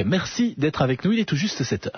Musique. Merci d'être avec nous, il est tout juste 7h.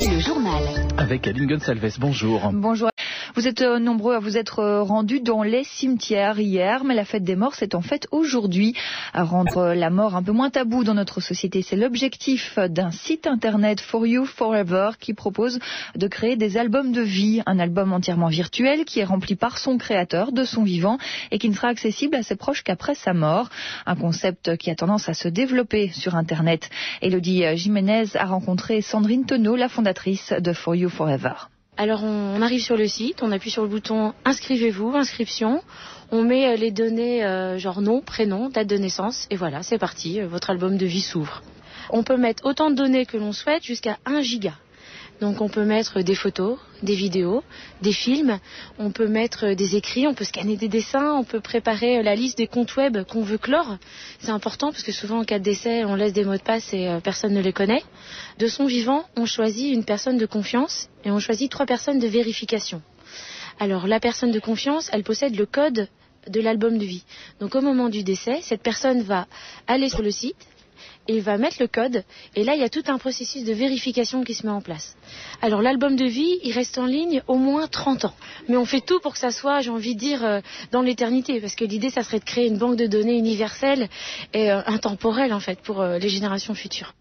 Le journal. Avec Aline Gonçalves, bonjour. Bonjour. Vous êtes nombreux à vous être rendus dans les cimetières hier, mais la fête des morts, c'est en fait aujourd'hui. À rendre la mort un peu moins taboue dans notre société, c'est l'objectif d'un site internet ForUForever qui propose de créer des albums de vie. Un album entièrement virtuel qui est rempli par son créateur, de son vivant, et qui ne sera accessible à ses proches qu'après sa mort. Un concept qui a tendance à se développer sur internet. Elodie Jiménez a rencontré Sandrine Tenaud, la fondatrice de ForUForever. Alors on arrive sur le site, on appuie sur le bouton « Inscrivez-vous », inscription, on met les données genre nom, prénom, date de naissance et voilà, c'est parti, votre album de vie s'ouvre. On peut mettre autant de données que l'on souhaite jusqu'à 1 giga. Donc on peut mettre des photos, des vidéos, des films, on peut mettre des écrits, on peut scanner des dessins, on peut préparer la liste des comptes web qu'on veut clore. C'est important parce que souvent en cas de décès, on laisse des mots de passe et personne ne les connaît. De son vivant, on choisit une personne de confiance et on choisit 3 personnes de vérification. Alors la personne de confiance, elle possède le code de l'album de vie. Donc au moment du décès, cette personne va aller sur le site, il va mettre le code et là il y a tout un processus de vérification qui se met en place. Alors l'album de vie, il reste en ligne au moins 30 ans. Mais on fait tout pour que ça soit, j'ai envie de dire, dans l'éternité. Parce que l'idée, ça serait de créer une banque de données universelle et intemporelle en fait pour les générations futures.